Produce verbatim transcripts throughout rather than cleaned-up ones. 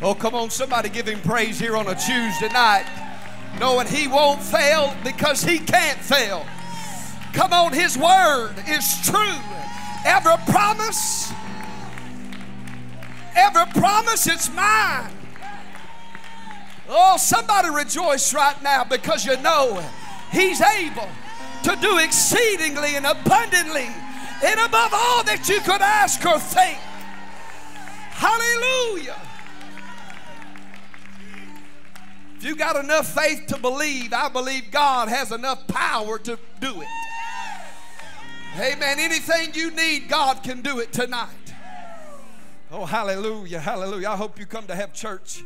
Oh, come on, somebody give him praise here on a Tuesday night, knowing he won't fail because he can't fail. Come on, his word is true. Every promise, every promise, it's mine. Oh, somebody rejoice right now because you know he's able to do exceedingly and abundantly and above all that you could ask or think. Hallelujah. If you got enough faith to believe, I believe God has enough power to do it. Amen. Anything you need, God can do it tonight. Oh, hallelujah, hallelujah. I hope you come to have church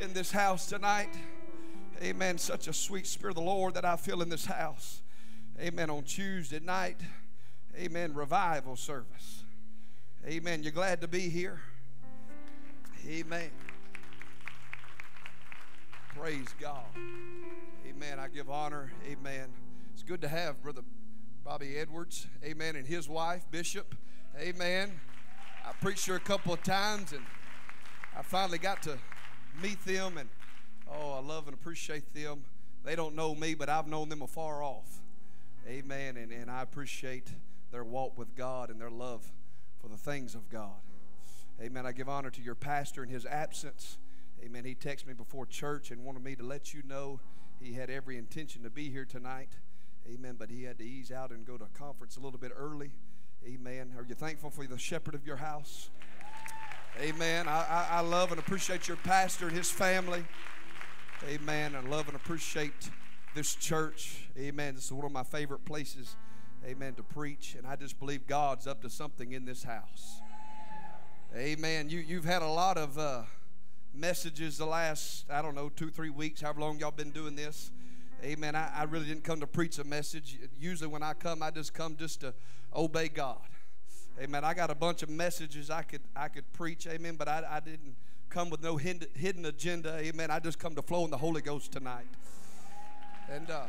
in this house tonight. Amen. Such a sweet spirit of the Lord that I feel in this house. Amen. On Tuesday night, amen, revival service. Amen. You're glad to be here? Amen. Praise God. Amen. I give honor. Amen. It's good to have Brother Bobby Edwards. Amen. And his wife, Bishop. Amen. I preached her a couple of times, and I finally got to meet them, and oh, I love and appreciate them. They don't know me, but I've known them afar off. Amen. And, and I appreciate their walk with God and their love for the things of God. Amen. I give honor to your pastor in his absence. Amen. He texted me before church and wanted me to let you know he had every intention to be here tonight. Amen. But he had to ease out and go to a conference a little bit early. Amen. Are you thankful for the shepherd of your house? Amen. I, I, I love and appreciate your pastor and his family. Amen. I love and appreciate this church. Amen. This is one of my favorite places, amen, to preach. And I just believe God's up to something in this house. Amen. You, you've had a lot of uh, messages the last, I don't know, two, three weeks, however long y'all been doing this. Amen. I, I really didn't come to preach a message. Usually when I come, I just come just to obey God. Amen. I got a bunch of messages I could I could preach. Amen. But I, I didn't come with no hidden agenda. Amen. I just come to flow in the Holy Ghost tonight. And uh,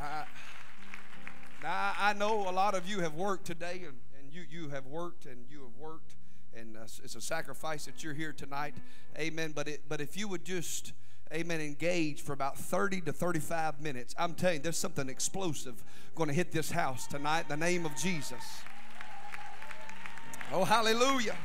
I, now I know a lot of you have worked today, and, and you you have worked and you have worked, and uh, it's a sacrifice that you're here tonight. Amen. But it, but if you would just, amen, engage for about thirty to thirty-five minutes, I'm telling you, there's something explosive going to hit this house tonight in the name of Jesus. Oh, hallelujah.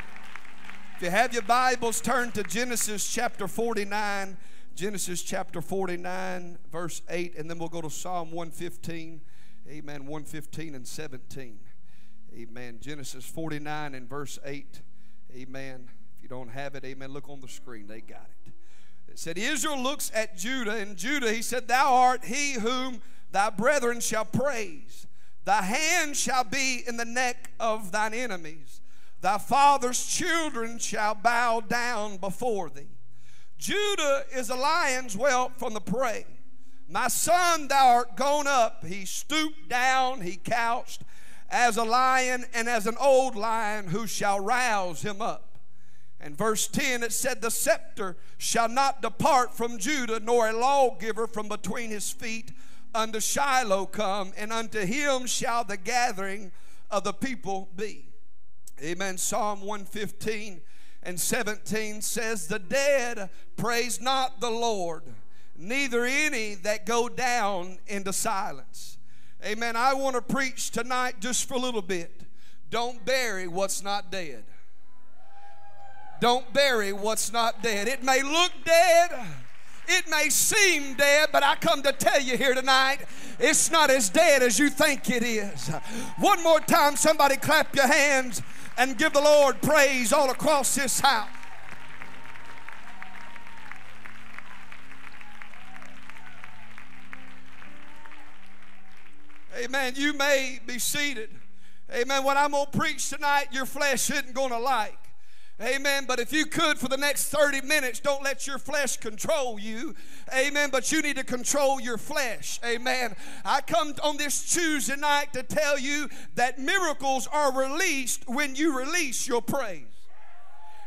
If you have your Bibles, turn to Genesis chapter forty-nine. Genesis chapter forty-nine, verse eight, and then we'll go to Psalm one fifteen. Amen, one fifteen and seventeen. Amen. Genesis forty-nine and verse eight. Amen. If you don't have it, amen, look on the screen. They got it. It said, Israel looks at Judah, and Judah, he said, thou art he whom thy brethren shall praise. Thy hand shall be in the neck of thine enemies. Thy father's children shall bow down before thee. Judah is a lion's whelp from the prey. My son, thou art gone up. He stooped down, he couched as a lion and as an old lion who shall rouse him up. And verse ten, it said, the scepter shall not depart from Judah, nor a lawgiver from between his feet, unto Shiloh come, and unto him shall the gathering of the people be. Amen. Psalm one fifteen and seventeen says, the dead praise not the Lord, neither any that go down into silence. Amen. I want to preach tonight just for a little bit. Don't bury what's not dead. Don't bury what's not dead. It may look dead. It may seem dead, but I come to tell you here tonight, it's not as dead as you think it is. One more time, somebody clap your hands and give the Lord praise all across this house. Amen. You may be seated. Amen. What I'm going to preach tonight, your flesh isn't going to like. Amen. But if you could, for the next thirty minutes, don't let your flesh control you. Amen. But you need to control your flesh. Amen. I come on this Tuesday night to tell you that miracles are released when you release your praise.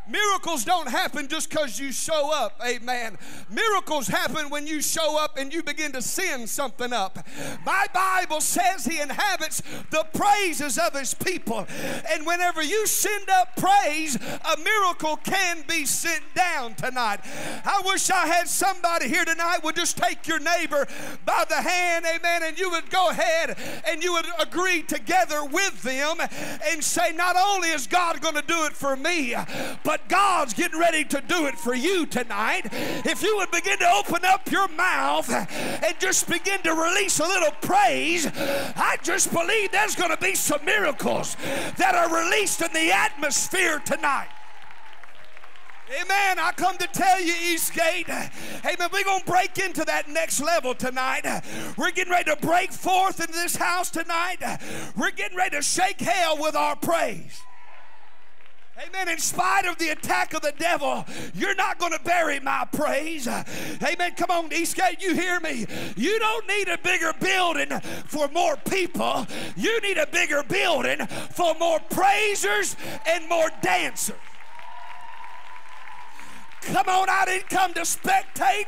Miracles don't happen just because you show up, amen. Miracles happen when you show up and you begin to send something up. My Bible says he inhabits the praises of his people. And whenever you send up praise, a miracle can be sent down tonight. I wish I had somebody here tonight would just take your neighbor by the hand, amen, and you would go ahead and you would agree together with them and say, not only is God going to do it for me, but God's getting ready to do it for you tonight. If you would begin to open up your mouth and just begin to release a little praise, I just believe there's going to be some miracles that are released in the atmosphere tonight. Amen. I come to tell you, Eastgate, amen, we're going to break into that next level tonight. We're getting ready to break forth into this house tonight. We're getting ready to shake hell with our praise. Amen. In spite of the attack of the devil, you're not going to bury my praise. Amen. Come on, Eastgate, you hear me? You don't need a bigger building for more people. You need a bigger building for more praisers and more dancers. Come on, I didn't come to spectate.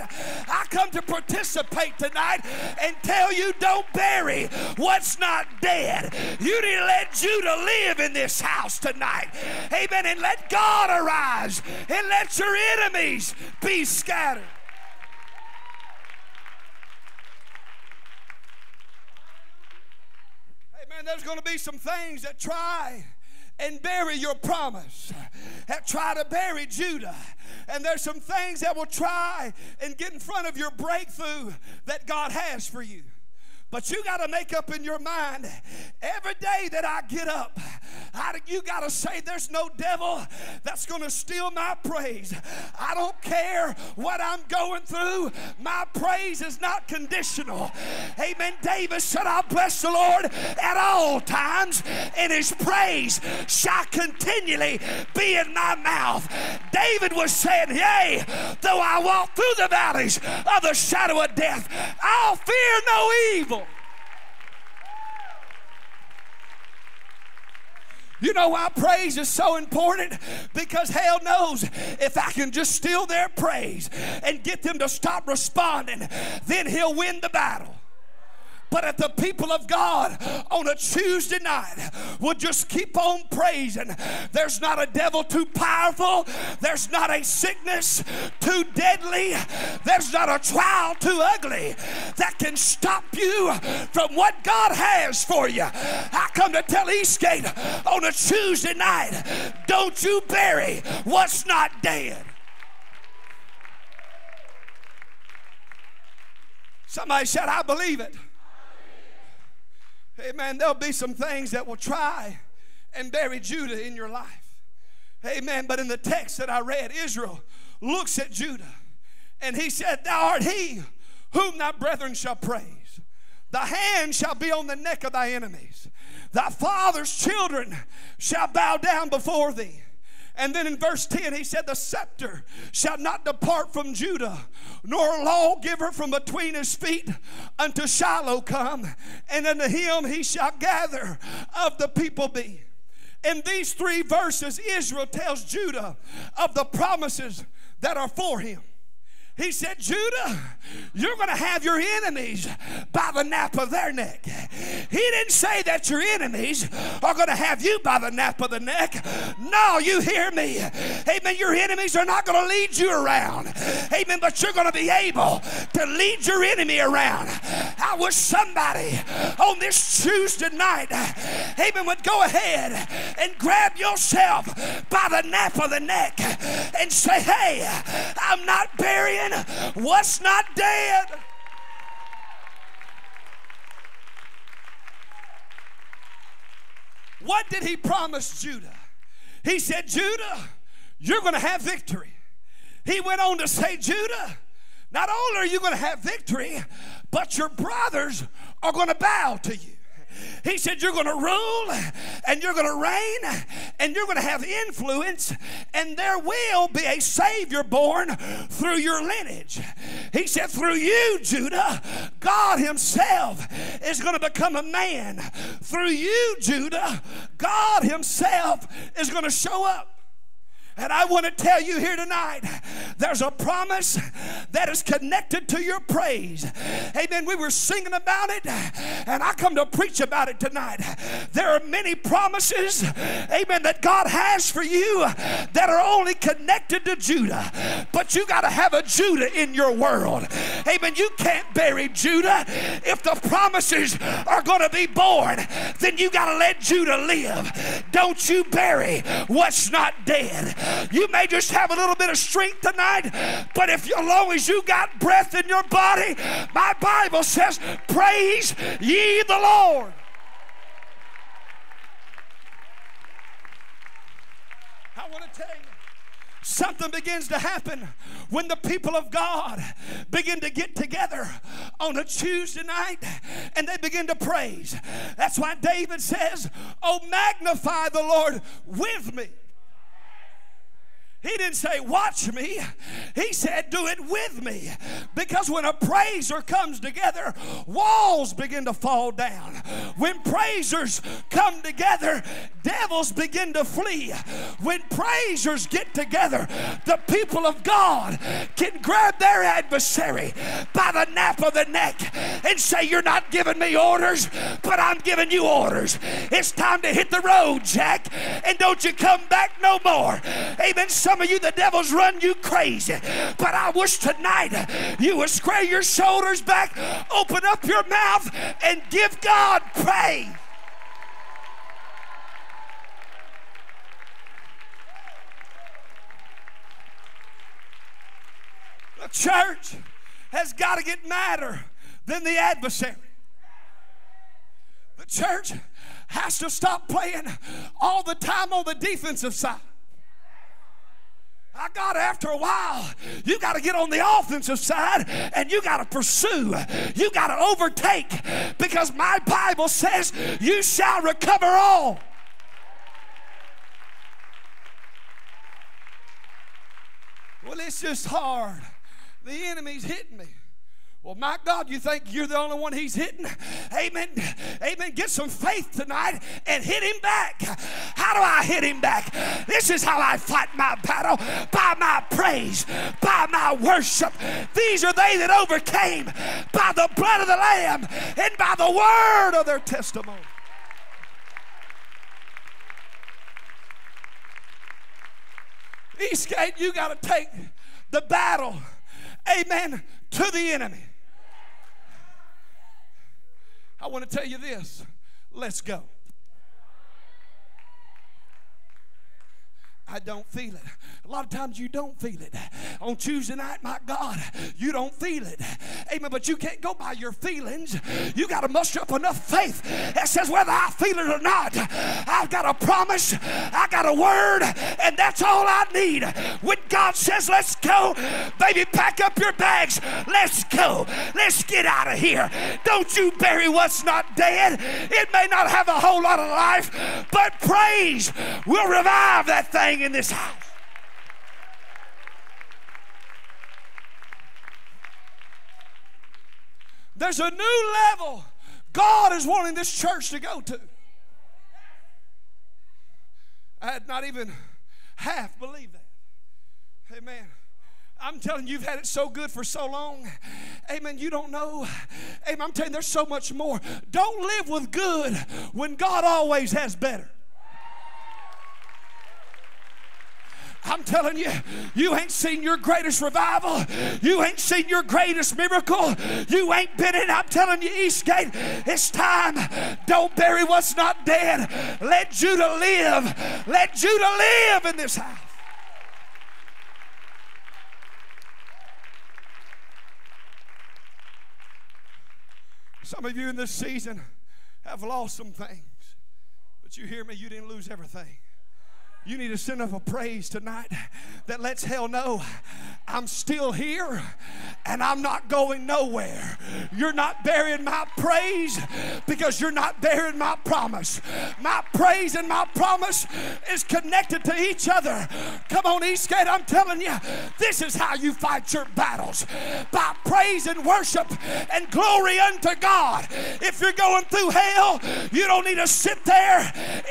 I come to participate tonight and tell you, don't bury what's not dead. You need to let Judah live in this house tonight. Amen. And let God arise and let your enemies be scattered. Amen. There's going to be some things that try and bury your promise, that try to bury Judah. And there's some things that will try and get in front of your breakthrough that God has for you. But you got to make up in your mind, every day that I get up, I, you got to say, there's no devil that's going to steal my praise. I don't care what I'm going through. My praise is not conditional. Amen. David said, I'll bless the Lord at all times, and his praise shall continually be in my mouth. David was saying, yea, though I walk through the valleys of the shadow of death, I'll fear no evil. You know why praise is so important? Because hell knows if I can just steal their praise and get them to stop responding, then he'll win the battle. But if the people of God on a Tuesday night would just keep on praising, there's not a devil too powerful, there's not a sickness too deadly, there's not a trial too ugly that can stop you from what God has for you. I come to tell Eastgate on a Tuesday night, don't you bury what's not dead. Somebody said, I believe it. Amen. There'll be some things that will try and bury Judah in your life. Amen. But in the text that I read, Israel looks at Judah and he said, thou art he whom thy brethren shall praise. Thy hand shall be on the neck of thy enemies. Thy father's children shall bow down before thee. And then in verse ten, he said, the scepter shall not depart from Judah, nor a lawgiver from between his feet unto Shiloh come, and unto him he shall gather of the people be. In these three verses, Israel tells Judah of the promises that are for him. He said, Judah, you're going to have your enemies by the nape of their neck. He didn't say that your enemies are going to have you by the nape of the neck. No, you hear me. Amen. Your enemies are not going to lead you around. Amen. But you're going to be able to lead your enemy around. I wish somebody on this Tuesday night, amen, would go ahead and grab yourself by the nape of the neck and say, hey, I'm not burying what's not dead. What did he promise Judah? He said, Judah, you're going to have victory. He went on to say, Judah, not only are you going to have victory, but your brothers are going to bow to you. He said, you're going to rule and you're going to reign and you're going to have influence, and there will be a Savior born through your lineage. He said, through you, Judah, God himself is going to become a man. Through you, Judah, God himself is going to show up. And I want to tell you here tonight, there's a promise that is connected to your praise. Amen. We were singing about it, and I come to preach about it tonight. There are many promises, amen, that God has for you that are only connected to Judah. But you got to have a Judah in your world. Amen. You can't bury Judah. If the promises are going to be born, then you got to let Judah live. Don't you bury what's not dead. You may just have a little bit of strength tonight, but if as long as you got breath in your body, my Bible says, praise ye the Lord. I want to tell you, something begins to happen when the people of God begin to get together on a Tuesday night and they begin to praise. That's why David says, oh, magnify the Lord with me. He didn't say, watch me. He said, do it with me. Because when a praiser comes together, walls begin to fall down. When praisers come together, devils begin to flee. When praisers get together, the people of God can grab their adversary by the nape of the neck and say, you're not giving me orders, but I'm giving you orders. It's time to hit the road, Jack, and don't you come back no more. Amen. Some of you, the devil's run you crazy, but I wish tonight you would square your shoulders back, open up your mouth, and give God praise. The church has got to get madder than the adversary. The church has to stop playing all the time on the defensive side. I got after a while, you got to get on the offensive side and you got to pursue. You got to overtake, because my Bible says you shall recover all. Well, it's just hard. The enemy's hitting me. Well, my God, you think you're the only one he's hitting? Amen. Amen. Get some faith tonight and hit him back. How do I hit him back? This is how I fight my battle, by my praise, by my worship. These are they that overcame by the blood of the Lamb and by the word of their testimony. Eastgate, you got to take the battle, amen, to the enemy. I want to tell you this. Let's go. I don't feel it. A lot of times you don't feel it. On Tuesday night, my God, you don't feel it. Amen. But you can't go by your feelings. You got to muster up enough faith that says whether I feel it or not, I've got a promise, I got a word, and that's all I need. When God says, let's go, baby, pack up your bags. Let's go. Let's get out of here. Don't you bury what's not dead. It may not have a whole lot of life, but praise will revive that thing in this house. There's a new level God is wanting this church to go to. I had not even half believed that. Amen. I'm telling you, you've had it so good for so long. Amen. You don't know. Amen. I'm telling you, there's so much more. Don't live with good when God always has better. I'm telling you, you ain't seen your greatest revival. You ain't seen your greatest miracle. You ain't been in. I'm telling you, Eastgate, it's time. Don't bury what's not dead. Let Judah live. Let Judah live in this house. Some of you in this season have lost some things. But you hear me, you didn't lose everything. You need to send up a praise tonight that lets hell know I'm still here and I'm not going nowhere. You're not burying my praise because you're not burying my promise. My praise and my promise is connected to each other. Come on, Eastgate, I'm telling you, this is how you fight your battles. By praise and worship and glory unto God. If you're going through hell, you don't need to sit there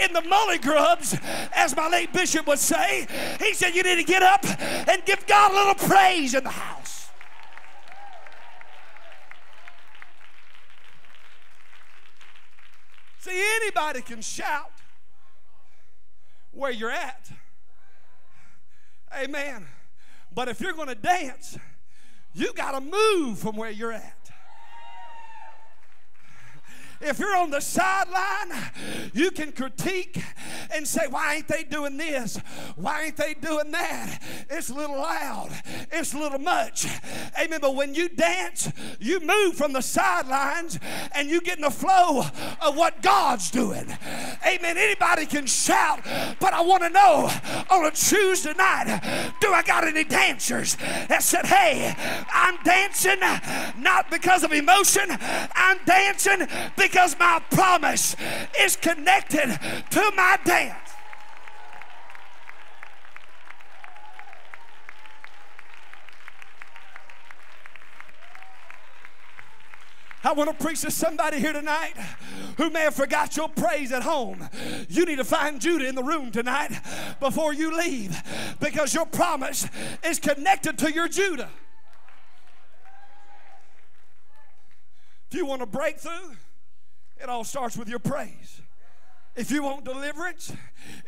in the mully grubs, as my late bishop would say. He said you need to get up and give God a little praise in the house. See, anybody can shout where you're at. Amen. But if you're going to dance, you got to move from where you're at. If you're on the sideline, you can critique and say, why ain't they doing this? Why ain't they doing that? It's a little loud. It's a little much. Amen. But when you dance, you move from the sidelines and you get in the flow of what God's doing. Amen. Anybody can shout, but I want to know on a Tuesday night, do I got any dancers that said, hey, I'm dancing not because of emotion. I'm dancing because Because my promise is connected to my dance. I want to preach to somebody here tonight who may have forgot your praise at home. You need to find Judah in the room tonight before you leave, because your promise is connected to your Judah. Do you want a breakthrough? It all starts with your praise. If you want deliverance,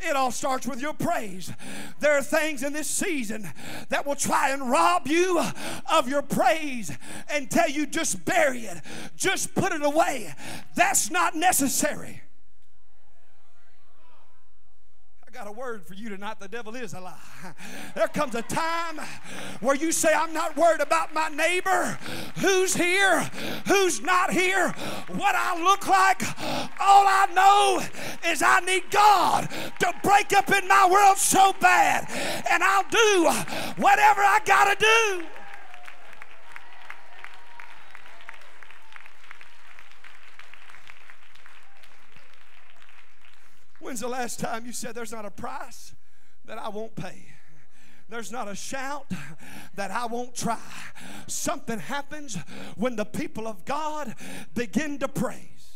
it all starts with your praise. There are things in this season that will try and rob you of your praise and tell you just bury it, just put it away. That's not necessary. I got a word for you tonight. The devil is a lie. There comes a time where you say, I'm not worried about my neighbor, who's here, who's not here, what I look like. All I know is I need God to break up in my world so bad, and I'll do whatever I gotta do. When's the last time you said there's not a price that I won't pay? There's not a shout that I won't try. Something happens when the people of God begin to praise.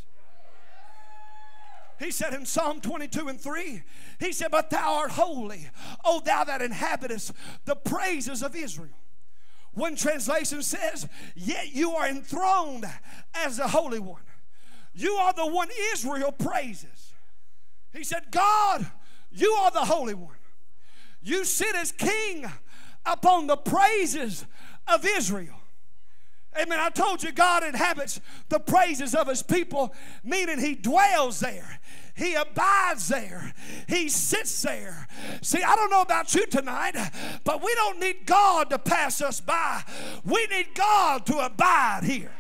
He said in Psalm twenty-two and three, he said, but thou art holy, O thou that inhabitest the praises of Israel. One translation says, yet you are enthroned as the Holy One. You are the one Israel praises. He said, God, you are the Holy One. You sit as king upon the praises of Israel. Amen. I told you God inhabits the praises of his people, meaning he dwells there. He abides there. He sits there. See, I don't know about you tonight, but we don't need God to pass us by. We need God to abide here.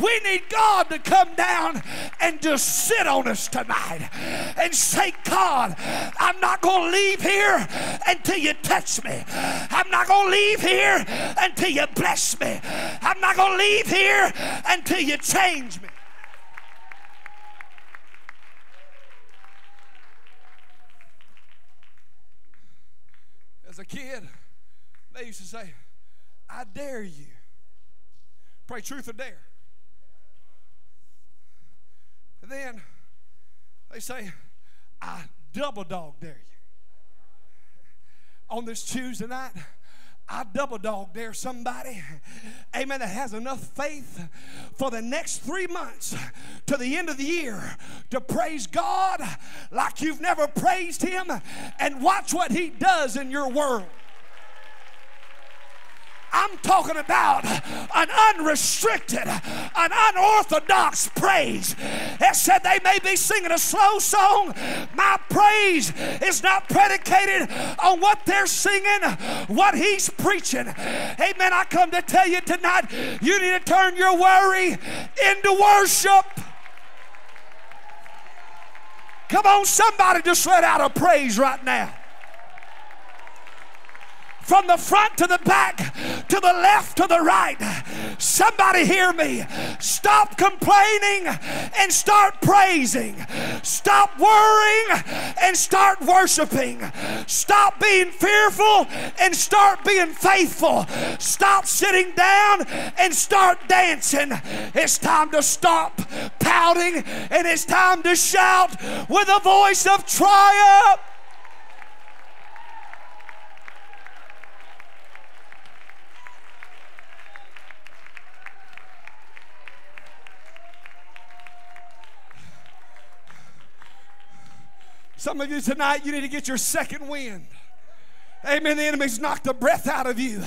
We need God to come down and just sit on us tonight and say, God, I'm not going to leave here until you touch me. I'm not going to leave here until you bless me. I'm not going to leave here until you change me. As a kid, they used to say, I dare you. Pray truth or dare. And then they say, I double dog dare you. On this Tuesday night, I double dog dare somebody, amen, that has enough faith for the next three months to the end of the year to praise God like you've never praised him, and watch what he does in your world. I'm talking about an unrestricted, an unorthodox praise. It said they may be singing a slow song. My praise is not predicated on what they're singing, what he's preaching. Amen. I come to tell you tonight, you need to turn your worry into worship. Come on, somebody just let out a praise right now. from the front to the back, to the left to the right. Somebody hear me. Stop complaining and start praising. Stop worrying and start worshiping. Stop being fearful and start being faithful. Stop sitting down and start dancing. It's time to stop pouting and it's time to shout with a voice of triumph. Some of you tonight, you need to get your second wind. Amen. The enemy's knocked the breath out of you.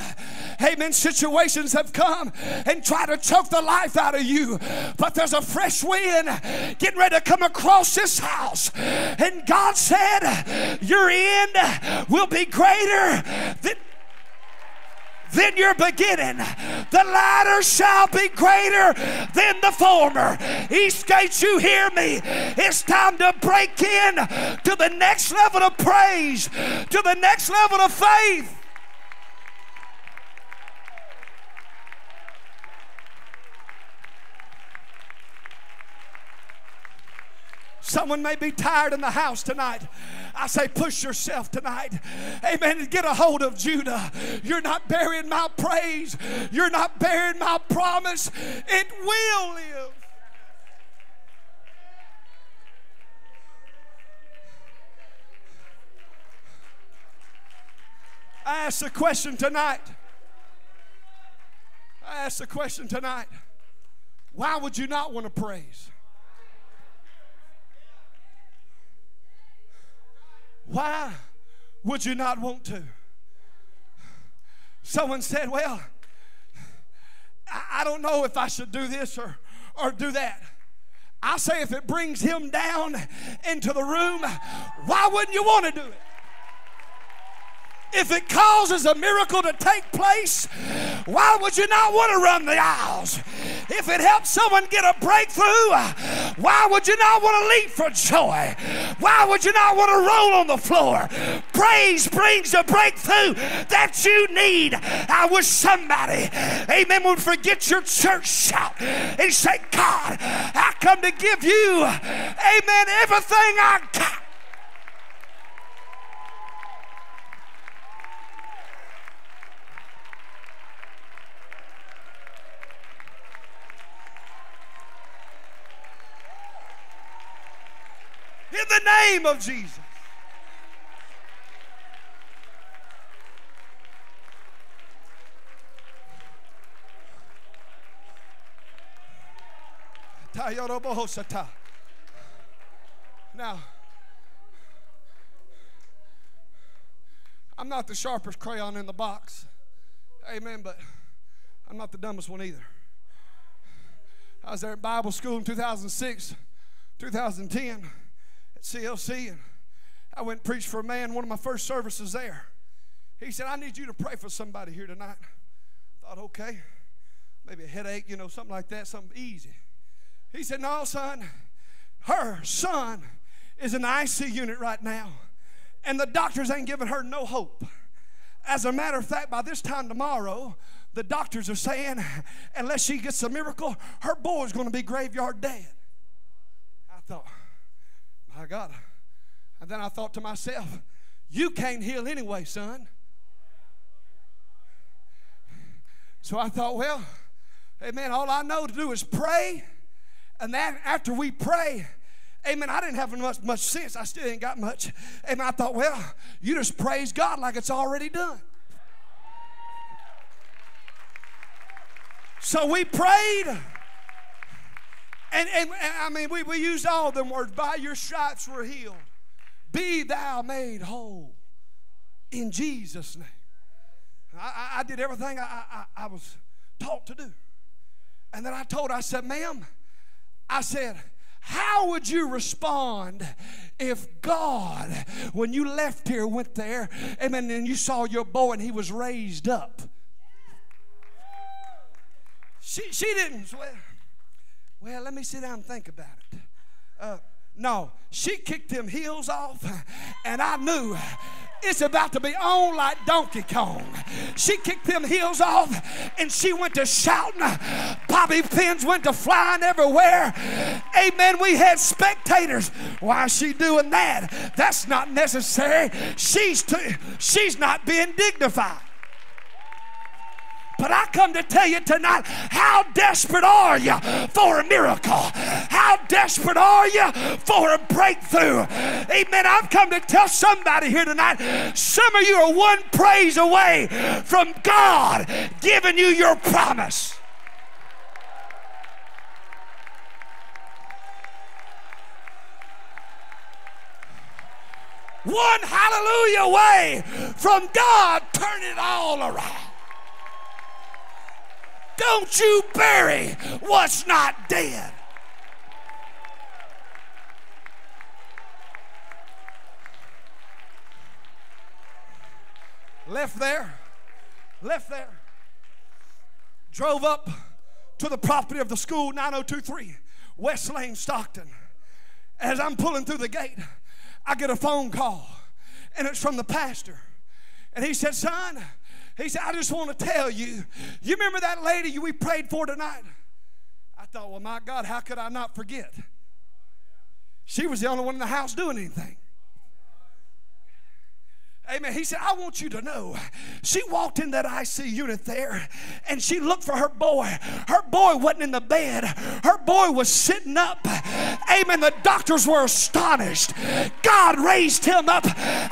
Amen. Situations have come and tried to choke the life out of you. But there's a fresh wind getting ready to come across this house. And God said, your end will be greater than Then you're beginning. The latter shall be greater than the former. Eastgate, you hear me? It's time to break in to the next level of praise, to the next level of faith. Someone may be tired in the house tonight. I say push yourself tonight. Amen. Get a hold of Judah. You're not burying my praise. You're not burying my promise. It will live. I ask the question tonight. I ask the question tonight. Why would you not want to praise? Why would you not want to? Someone said, well, I don't know if I should do this or, or do that. I say if it brings him down into the room, why wouldn't you want to do it? If it causes a miracle to take place, why would you not want to run the aisles? If it helps someone get a breakthrough, why would you not want to leap for joy? Why would you not want to roll on the floor? Praise brings a breakthrough that you need. I wish somebody, amen, would forget your church shout and say, God, I come to give you, amen, everything I got. In the name of Jesus. Now, I'm not the sharpest crayon in the box. Amen, but I'm not the dumbest one either. I was there at Bible school in two thousand six, two thousand ten. C L C, and I went and preached for a man, one of my first services there. He said, I need you to pray for somebody here tonight. I thought, okay, maybe a headache, you know, something like that, something easy. He said, no, son, her son is in the I C unit right now, and the doctors ain't giving her no hope. As a matter of fact, by this time tomorrow, the doctors are saying, unless she gets a miracle, her boy's going to be graveyard dead. I thought, I got it. And then I thought to myself, you can't heal anyway, son. So I thought, well, amen, all I know to do is pray. And then after we pray, amen, I didn't have much, much sense. I still ain't got much. And I thought, well, you just praise God like it's already done. So we prayed. And, and, and I mean, we, we used all them words. By your stripes we're healed. Be thou made whole in Jesus' name. I, I, I did everything I, I, I was taught to do. And then I told her, I said, ma'am, I said, how would you respond if God, when you left here, went there, and then you saw your boy and he was raised up? She, she didn't swear. Well, let me sit down and think about it. Uh, no, she kicked them heels off, and I knew it's about to be on like Donkey Kong. She kicked them heels off and she went to shouting. Bobby pins went to flying everywhere. Amen. We had spectators. Why is she doing that? That's not necessary. She's too, she's not being dignified. But I come to tell you tonight, how desperate are you for a miracle? How desperate are you for a breakthrough? Amen. I've come to tell somebody here tonight, some of you are one praise away from God giving you your promise. One hallelujah away from God turning it all around. Don't you bury what's not dead. Left there, left there. Drove up to the property of the school, nine oh two three, West Lane, Stockton. As I'm pulling through the gate, I get a phone call, and it's from the pastor. And he said, son, he said, I just want to tell you, you remember that lady we prayed for tonight? I thought, well, my God, how could I not forget? She was the only one in the house doing anything. Amen. He said, I want you to know, she walked in that I C unit there, and she looked for her boy. Her boy wasn't in the bed. Her boy was sitting up. Amen. The doctors were astonished. God raised him up.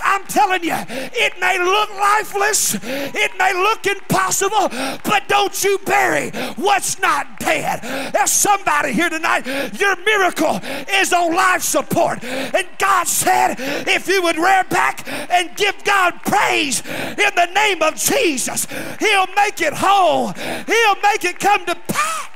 I'm telling you, it may look lifeless. It may look impossible, but don't you bury what's not dead. There's somebody here tonight, your miracle is on life support. And God said, if you would rear back and give God praise in the name of Jesus, he'll make it whole. He'll make it come to pass.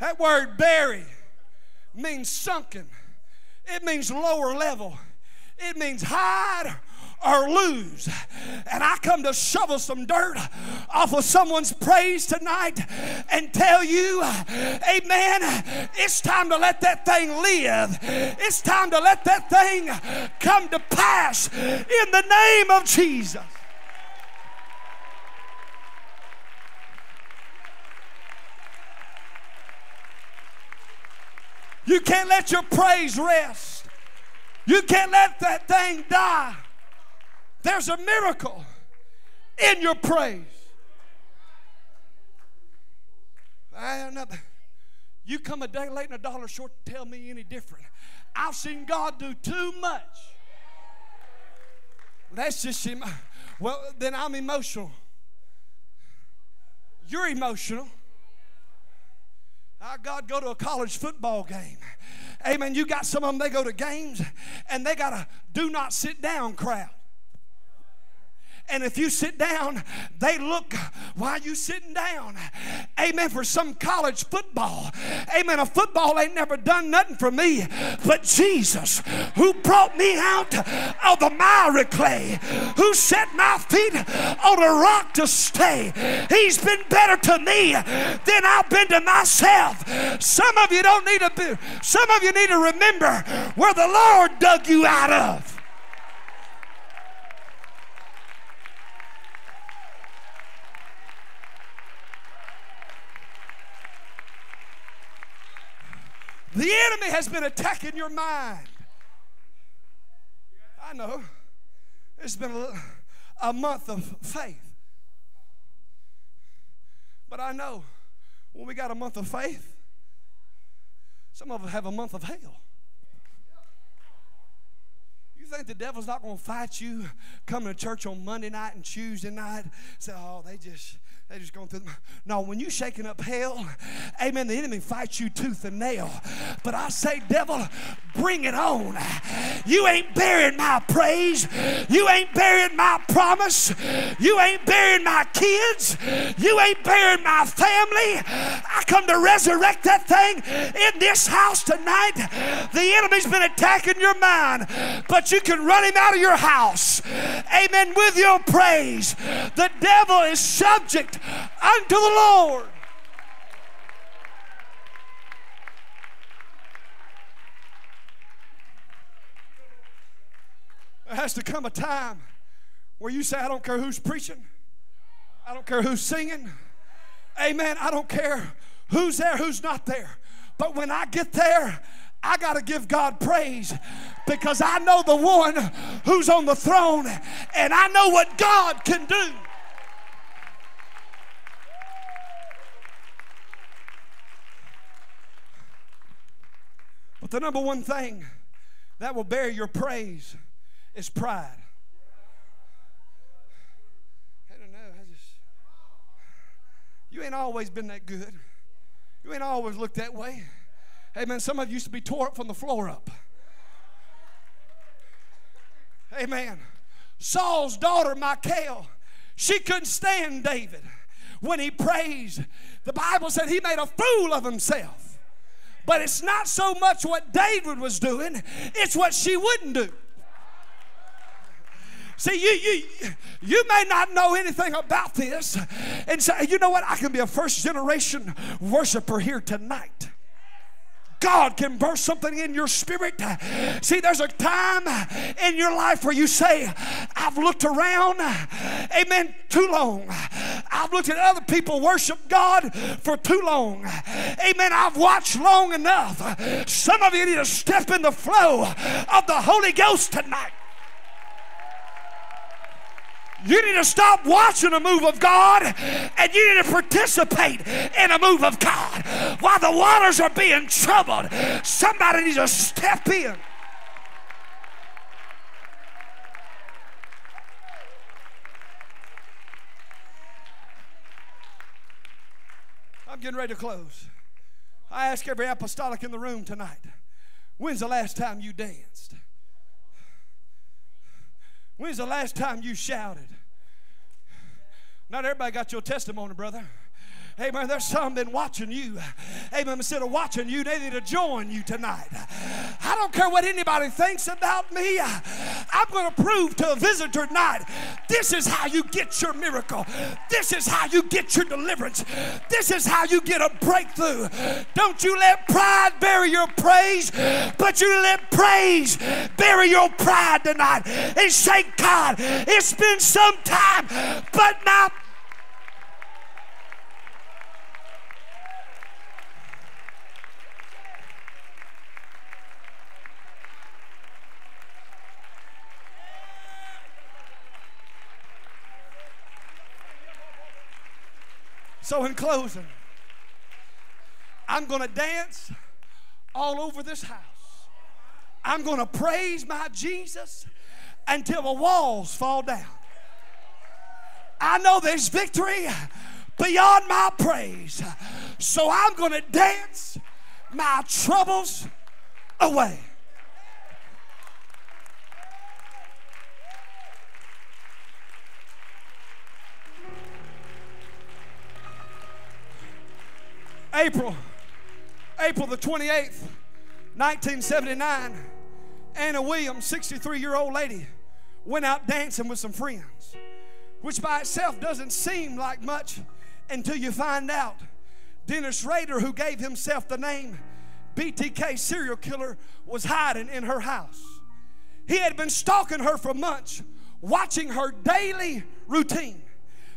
That word bury means sunken. It means lower level. It means hide or lose. And I come to shovel some dirt off of someone's praise tonight and tell you, amen, it's time to let that thing live. It's time to let that thing come to pass in the name of Jesus. You can't let your praise rest. You can't let that thing die. There's a miracle in your praise. You come a day late and a dollar short to tell me any different. I've seen God do too much. That's just him. Well, then I'm emotional. You're emotional. Our God, go to a college football game. Amen. You got some of them, they go to games, and they got a do not sit down crowd. And if you sit down, they look, why are you sitting down? Amen. For some college football. Amen. A football ain't never done nothing for me. But Jesus, who brought me out of the miry clay, who set my feet on a rock to stay, he's been better to me than I've been to myself. Some of you don't need to be, some of you need to remember where the Lord dug you out of. The enemy has been attacking your mind. I know. It's been a, a month of faith. But I know when we got a month of faith, some of us have a month of hell. You think the devil's not going to fight you coming to church on Monday night and Tuesday night? Say, oh, they just, They're just going through them. No, when you're shaking up hell, amen, the enemy fights you tooth and nail. But I say, devil, bring it on. You ain't burying my praise. You ain't burying my promise. You ain't burying my kids. You ain't burying my family. I come to resurrect that thing in this house tonight. The enemy's been attacking your mind, but you can run him out of your house. Amen. With your praise. The devil is subject unto the Lord. There has to come a time where you say, I don't care who's preaching. I don't care who's singing. Amen. I don't care who's there, who's not there. But when I get there, I got to give God praise, because I know the one who's on the throne, and I know what God can do. But the number one thing that will bury your praise is pride. I don't know. I just, you ain't always been that good. You ain't always looked that way. Amen. Some of you used to be tore up from the floor up. Amen. Saul's daughter, Michal, she couldn't stand David when he praised. The Bible said he made a fool of himself. But it's not so much what David was doing, it's what she wouldn't do. See, you, you, you may not know anything about this. And so, you know what? I can be a first generation worshiper here tonight. God can burst something in your spirit. See, there's a time in your life where you say, I've looked around, amen, too long. I've looked at other people worship God for too long. Amen, I've watched long enough. Some of you need to step in the flow of the Holy Ghost tonight. You need to stop watching a move of God, and you need to participate in a move of God. While the waters are being troubled, somebody needs to step in. I'm getting ready to close. I ask every apostolic in the room tonight, when's the last time you danced? When's the last time you shouted? Not everybody got your testimony, brother. Amen. There's some been watching you. Amen. Instead of watching you, they need to join you tonight. I don't care what anybody thinks about me. I'm going to prove to a visitor tonight, this is how you get your miracle. This is how you get your deliverance. This is how you get a breakthrough. Don't you let pride bury your praise, but you let praise bury your pride tonight. And say, God, it's been some time, but my So in closing, I'm going to dance all over this house. I'm going to praise my Jesus until the walls fall down. I know there's victory beyond my praise. So I'm going to dance my troubles away. April, April the twenty-eighth, nineteen seventy-nine, Anna Williams, sixty-three-year-old lady, went out dancing with some friends, which by itself doesn't seem like much until you find out Dennis Rader, who gave himself the name B T K serial killer, was hiding in her house. He had been stalking her for months, watching her daily routine.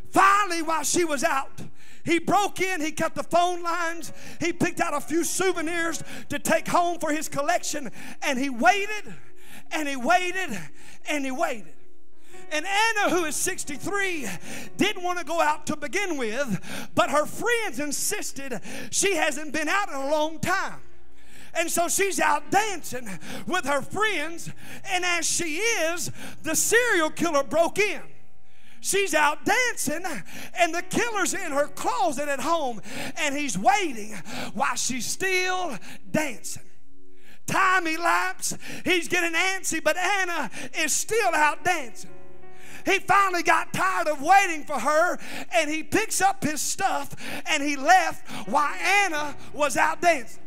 Finally, while she was out, he broke in, he cut the phone lines, he picked out a few souvenirs to take home for his collection, and he waited, and he waited, and he waited. And Anna, who is sixty-three, didn't want to go out to begin with, but her friends insisted. She hasn't been out in a long time. And so she's out dancing with her friends, and as she is, the serial killer broke in. She's out dancing, and the killer's in her closet at home, and he's waiting while she's still dancing. Time elapsed. He's getting antsy, but Anna is still out dancing. He finally got tired of waiting for her, and he picks up his stuff, and he left while Anna was out dancing.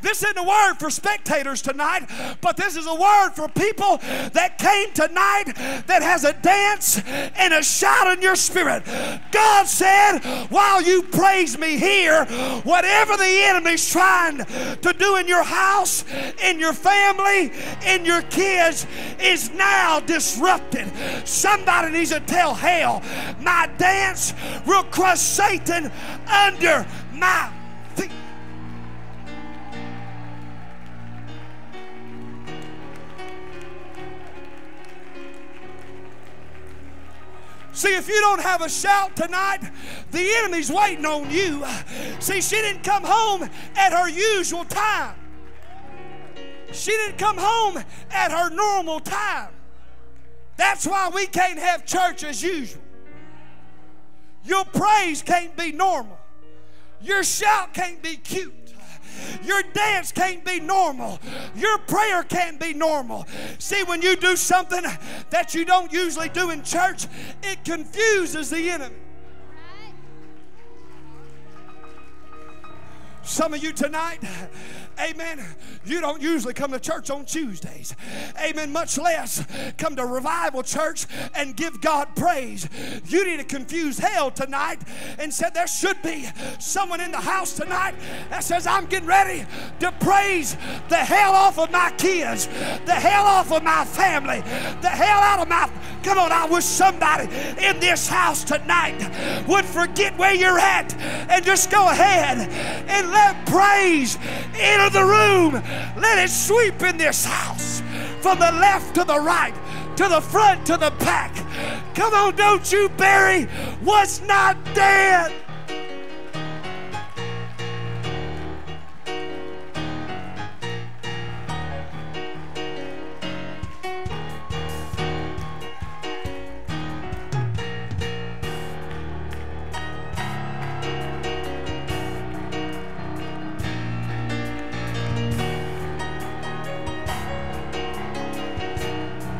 This isn't a word for spectators tonight, but this is a word for people that came tonight that has a dance and a shout in your spirit. God said, while you praise me here, whatever the enemy's trying to do in your house, in your family, in your kids, is now disrupted. Somebody needs to tell hell, my dance will crush Satan under my feet. See, if you don't have a shout tonight, the enemy's waiting on you. See, she didn't come home at her usual time. She didn't come home at her normal time. That's why we can't have church as usual. Your praise can't be normal. Your shout can't be cute. Your dance can't be normal. Your prayer can't be normal. See, when you do something that you don't usually do in church, it confuses the enemy. Some of you tonight, amen, you don't usually come to church on Tuesdays. Amen, much less come to Revival Church and give God praise. You need to confuse hell tonight and said there should be someone in the house tonight that says, I'm getting ready to praise the hell off of my kids, the hell off of my family, the hell out of my... Come on, I wish somebody in this house tonight would forget where you're at and just go ahead and let praise enter the room. Let it sweep in this house from the left to the right, to the front, to the back. Come on, don't you bury what's not dead.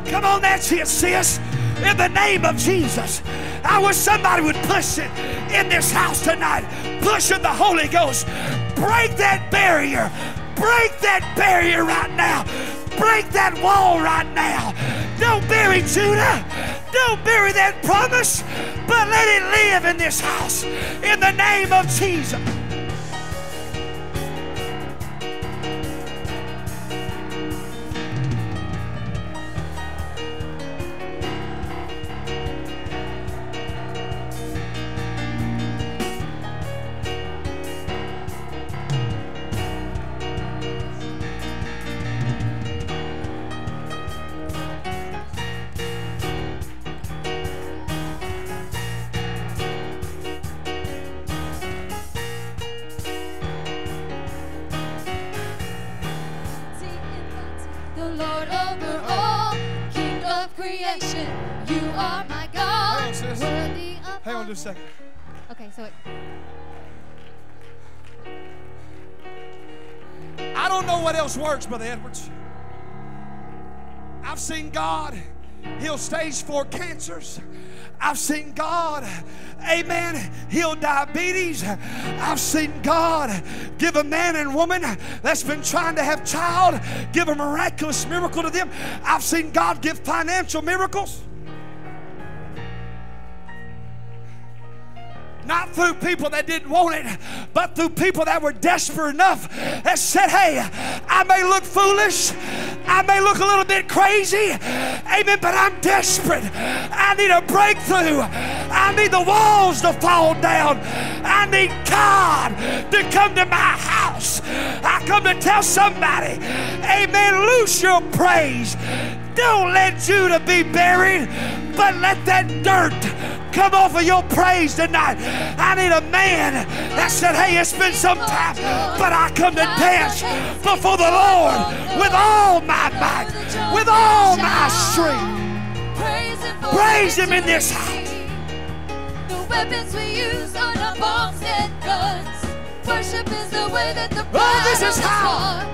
Come on, that's it, sis. In the name of Jesus. I wish somebody would push it in this house tonight. Push in the Holy Ghost. Break that barrier. Break that barrier right now. Break that wall right now. Don't bury Judah. Don't bury that promise. But let it live in this house. In the name of Jesus. Second. Okay, so it... I don't know what else works, Brother Edwards. I've seen God heal stage four cancers. I've seen God, amen, heal diabetes. I've seen God give a man and woman that's been trying to have child, give a miraculous miracle to them. I've seen God give financial miracles. Not through people that didn't want it, but through people that were desperate enough that said, hey, I may look foolish, I may look a little bit crazy, amen, but I'm desperate. I need a breakthrough. I need the walls to fall down. I need God to come to my house. I come to tell somebody, amen, loose your praise. Don't let Judah be buried, but let that dirt come off of your praise tonight. I need a man that said, hey, it's been some time, but I come to dance before the Lord with all my might, with all my strength. Praise him in this house. The weapons we use are not bombs and guns. Worship is the way that the oh, this is how.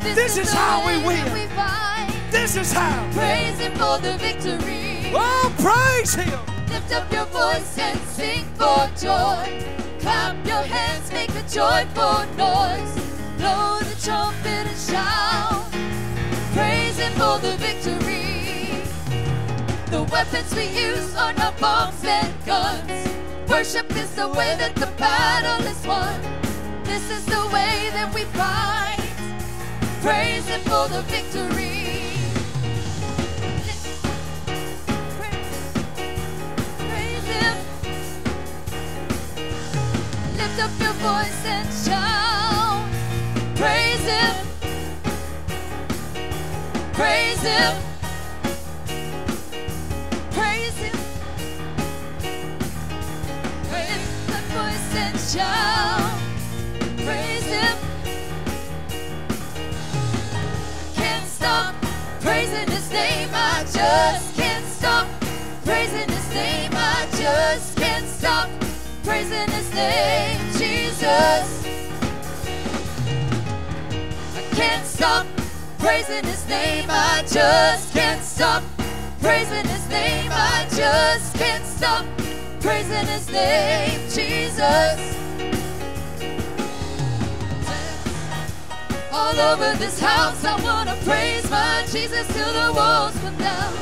This, this is, is how we win. We fight. This is how. Praise him for the victory. Oh, praise him. Lift up your voice and sing for joy. Clap your hands, make a joyful noise. Blow the trumpet and shout. Praise him for the victory. The weapons we use are not bombs and guns. Worship is the way that the battle is won. This is the way that we fight. Praise him for the victory. Praise him. Lift up your voice and shout. Praise him. Praise him. Praise him. Lift up your voice and shout. Praise him. Can't stop praising his name. I just can't stop praising his name. I just can't stop praising his name, Jesus. I can't stop praising his name. I just can't stop praising his name. I just can't stop praising his name, Jesus. All over this house, I want to praise my Jesus till the walls come down.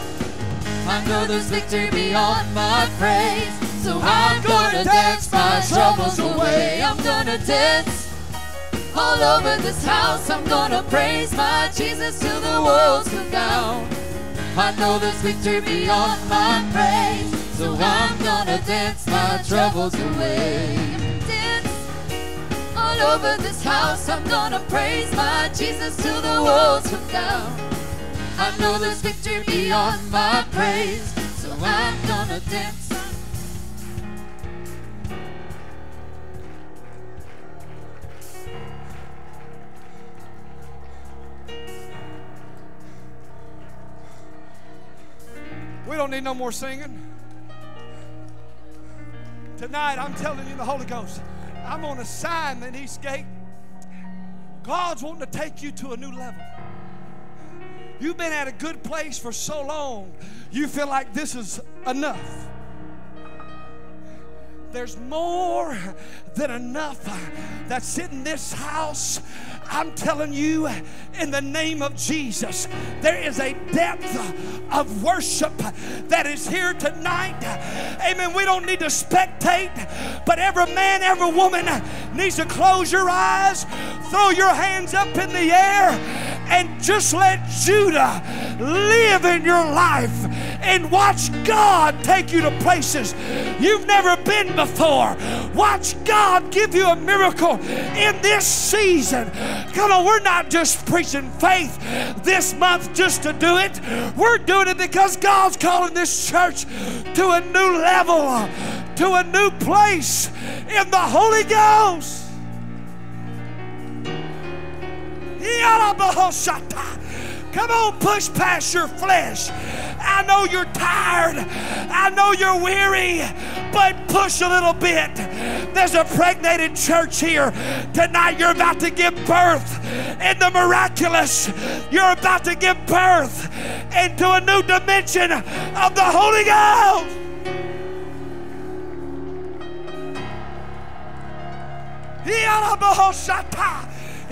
I know there's victory beyond my praise, so I'm gonna dance my troubles away. I'm gonna dance all over this house. I'm gonna praise my Jesus till the walls come down. I know there's victory beyond my praise, so I'm gonna dance my troubles away. All over this house, I'm gonna praise my Jesus till the walls come down. I know there's victory beyond my praise, so I'm gonna dance. We don't need no more singing. Tonight, I'm telling you, the Holy Ghost, I'm on assignment, Eastgate. God's wanting to take you to a new level. You've been at a good place for so long, you feel like this is enough. There's more than enough that's in this house. I'm telling you, in the name of Jesus, there is a depth of worship that is here tonight. Amen. We don't need to spectate, but every man, every woman needs to close your eyes, throw your hands up in the air, and just let Judah live in your life and watch God take you to places you've never been before. Watch God give you a miracle in this season. Come on, we're not just preaching faith this month just to do it. We're doing it because God's calling this church to a new level, to a new place in the Holy Ghost. Come on, push past your flesh. I know you're tired. I know you're weary, but push a little bit. There's a pregnant church here. Tonight you're about to give birth in the miraculous. You're about to give birth into a new dimension of the Holy Ghost.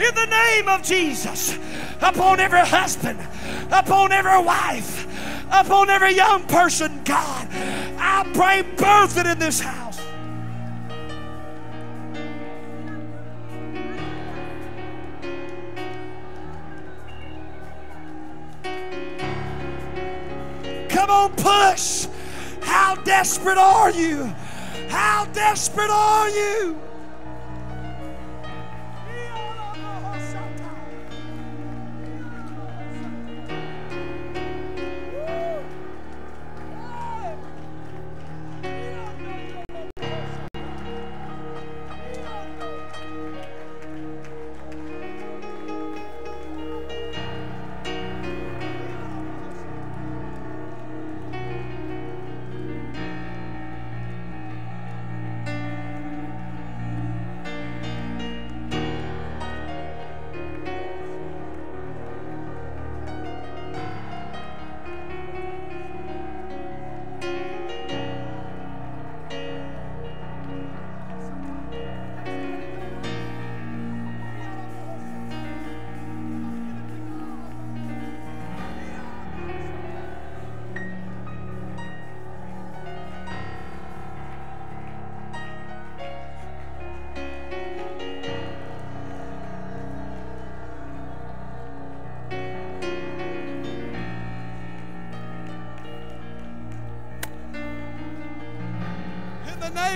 In the name of Jesus, upon every husband, upon every wife, upon every young person, God, I pray birth it in this house. Come on, push. How desperate are you? How desperate are you?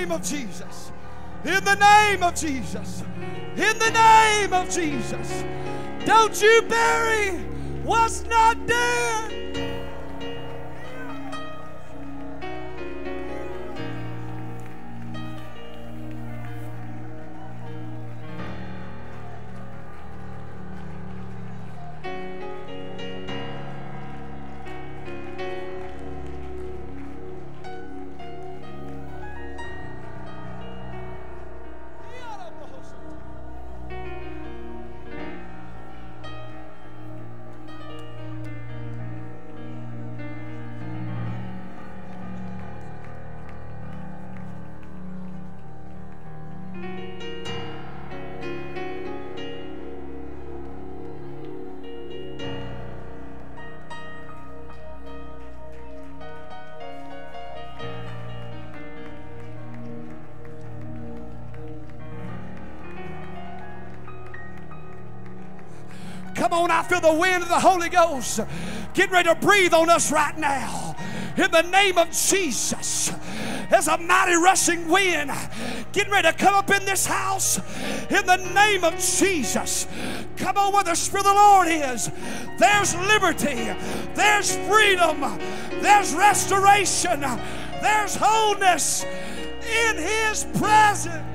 name of Jesus. In the name of Jesus. In the name of Jesus. Don't you bury what's not dead. Come on, I feel the wind of the Holy Ghost get ready to breathe on us right now. In the name of Jesus, there's a mighty rushing wind getting ready to come up in this house. In the name of Jesus, come on, where the Spirit of the Lord is, there's liberty, there's freedom, there's restoration, there's wholeness in His presence.